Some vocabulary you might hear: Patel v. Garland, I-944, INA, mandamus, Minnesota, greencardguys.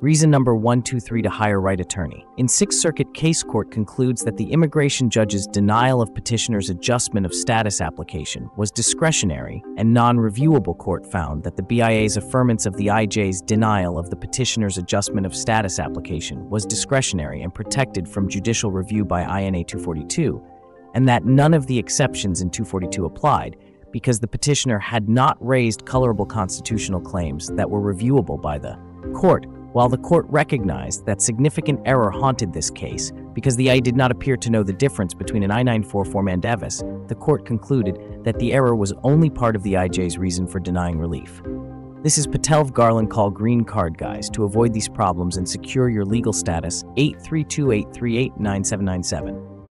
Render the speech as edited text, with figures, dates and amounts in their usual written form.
Reason number 123 to hire right attorney. In Sixth Circuit case court concludes that the immigration judge's denial of petitioner's adjustment of status application was discretionary and non-reviewable. Court found that the BIA's affirmance of the IJ's denial of the petitioner's adjustment of status application was discretionary and protected from judicial review by INA 242, and that none of the exceptions in 242 applied because the petitioner had not raised colorable constitutional claims that were reviewable by the court. While the court recognized that significant error haunted this case because the I.A. did not appear to know the difference between an I-944 mandamus, the court concluded that the error was only part of the IJ's reason for denying relief. This is Patel v. Garland. Call Green Card Guys to avoid these problems and secure your legal status. 832-838-9797.